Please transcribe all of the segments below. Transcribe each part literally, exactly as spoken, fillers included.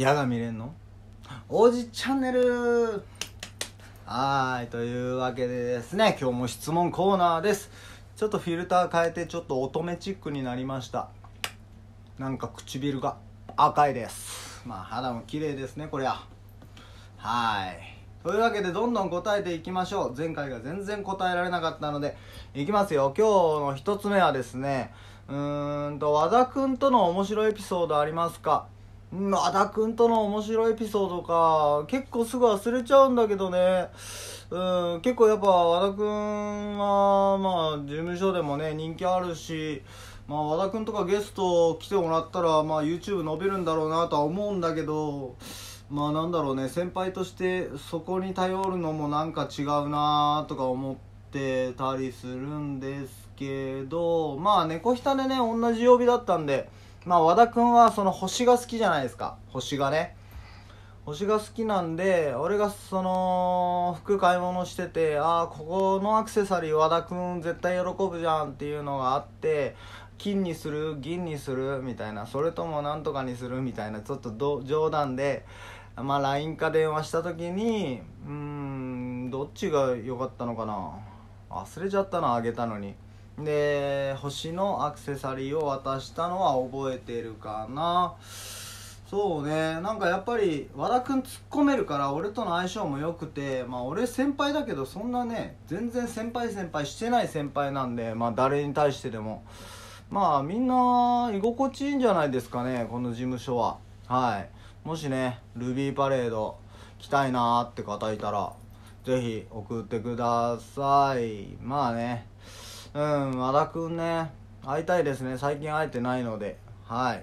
矢が見れんの？おじチャンネル。はい、というわけでですね、今日も質問コーナーです。ちょっとフィルター変えて、ちょっと乙女チックになりました。なんか唇が赤いです。まあ肌も綺麗ですね、こりゃ。はい、というわけでどんどん答えていきましょう。前回が全然答えられなかったのでいきますよ。今日のひとつめはですね、うーんと和田くんとの面白いエピソードありますか？和田くんとの面白いエピソードか。結構すぐ忘れちゃうんだけどね。うん、結構やっぱ和田くんは、まあ、事務所でもね、人気あるし、まあ、和田くんとかゲスト来てもらったら、まあ、YouTube 伸びるんだろうなとは思うんだけど、まあ、なんだろうね、先輩としてそこに頼るのもなんか違うなとか思ってたりするんですけど、まあ、猫舌でね、同じ曜日だったんで、まあ和田くんはその星が好きじゃないですか。星がね、星が好きなんで、俺がその服買い物してて、ああここのアクセサリー和田くん絶対喜ぶじゃんっていうのがあって、金にする銀にするみたいな、それともなんとかにするみたいな、ちょっとど冗談で、まあ ライン か電話した時に、うーんどっちが良かったのかな、忘れちゃったな、あげたのに。で、星のアクセサリーを渡したのは覚えてるかな。そうね、なんかやっぱり和田くん突っ込めるから俺との相性も良くて、まあ俺先輩だけどそんなね、全然先輩先輩してない先輩なんで、まあ誰に対してでもまあみんな居心地いいんじゃないですかね、この事務所は。はい、もしねルビーパレード来たいなーって方いたらぜひ送ってください。まあね、うん、和田くんね、会いたいですね。最近会えてないので。はい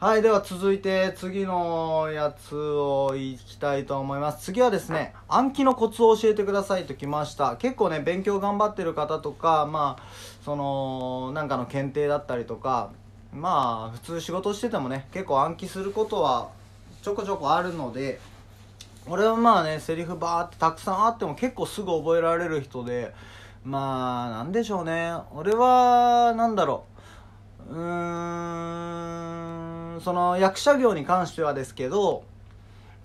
はい、では続いて次のやつをいきたいと思います。次はですね、暗記のコツを教えてくださいときました。結構ね、勉強頑張ってる方とか、まあそのなんかの検定だったりとか、まあ普通仕事しててもね、結構暗記することはちょこちょこあるので、俺はまあね、セリフバーってたくさんあっても結構すぐ覚えられる人で、まあなんでしょうね、俺はなんだろう、うーんその役者業に関してはですけど、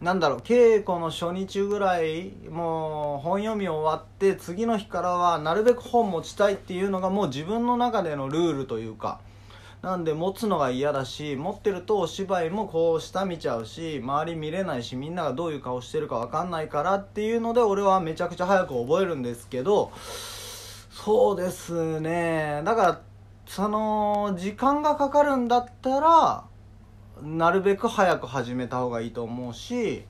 なんだろう、稽古の初日ぐらい、もう本読み終わって次の日からはなるべく本持ちたいっていうのがもう自分の中でのルールというか、なんで持つのが嫌だし、持ってるとお芝居もこう下見ちゃうし、周り見れないし、みんながどういう顔してるかわかんないからっていうので、俺はめちゃくちゃ早く覚えるんですけど、そうですね、だからその時間がかかるんだったらなるべく早く始めた方がいいと思うし、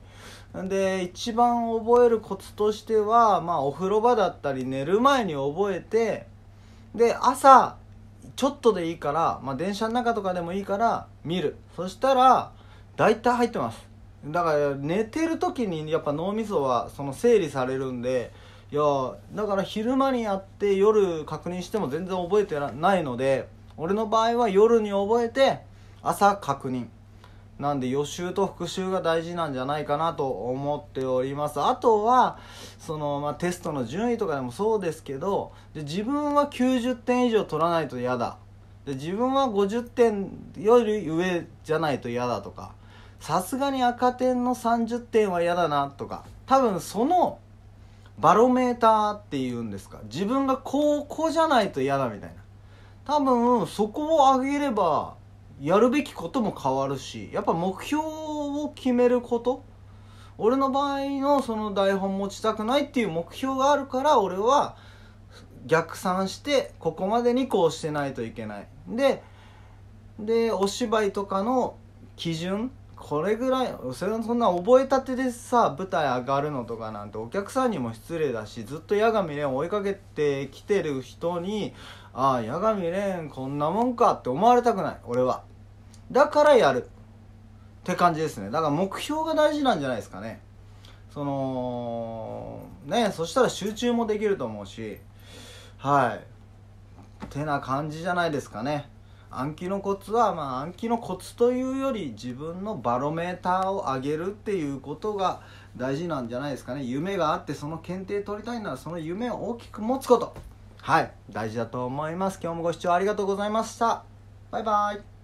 で一番覚えるコツとしては、まあお風呂場だったり寝る前に覚えて、で朝ちょっとでいいから、まあ、電車の中とかでもいいから見る。そしたら大体入ってます。だから寝てる時にやっぱ脳みそはその整理されるんで、いやだから昼間にやって夜確認しても全然覚えてないので、俺の場合は夜に覚えて朝確認なんで、予習と復習が大事なんじゃないかなと思っております。あとはその、まあ、テストの順位とかでもそうですけど、で自分はきゅうじゅってん以上取らないと嫌だ、で自分はごじゅってんより上じゃないと嫌だとか、さすがに赤点のさんじゅってんは嫌だなとか、多分そのバロメーターっていうんですか、自分がこうこうじゃないと嫌だみたいな、多分そこを上げればやるべきことも変わるし、やっぱ目標を決めること、俺の場合のその台本持ちたくないっていう目標があるから、俺は逆算してここまでにこうしてないといけない、ででお芝居とかの基準、これぐらい、そんな覚えたてでさ舞台上がるのとかなんてお客さんにも失礼だし、ずっと矢上蓮を追いかけてきてる人に、ああ矢上蓮こんなもんかって思われたくない、俺は。だからやるって感じですね。だから目標が大事なんじゃないですかね。そのね、そしたら集中もできると思うし、はいてな感じじゃないですかね。暗記のコツは、まあ暗記のコツというより自分のバロメーターを上げるっていうことが大事なんじゃないですかね。夢があってその検定取りたいならその夢を大きく持つこと、はい大事だと思います。今日もご視聴ありがとうございました。バイバイ。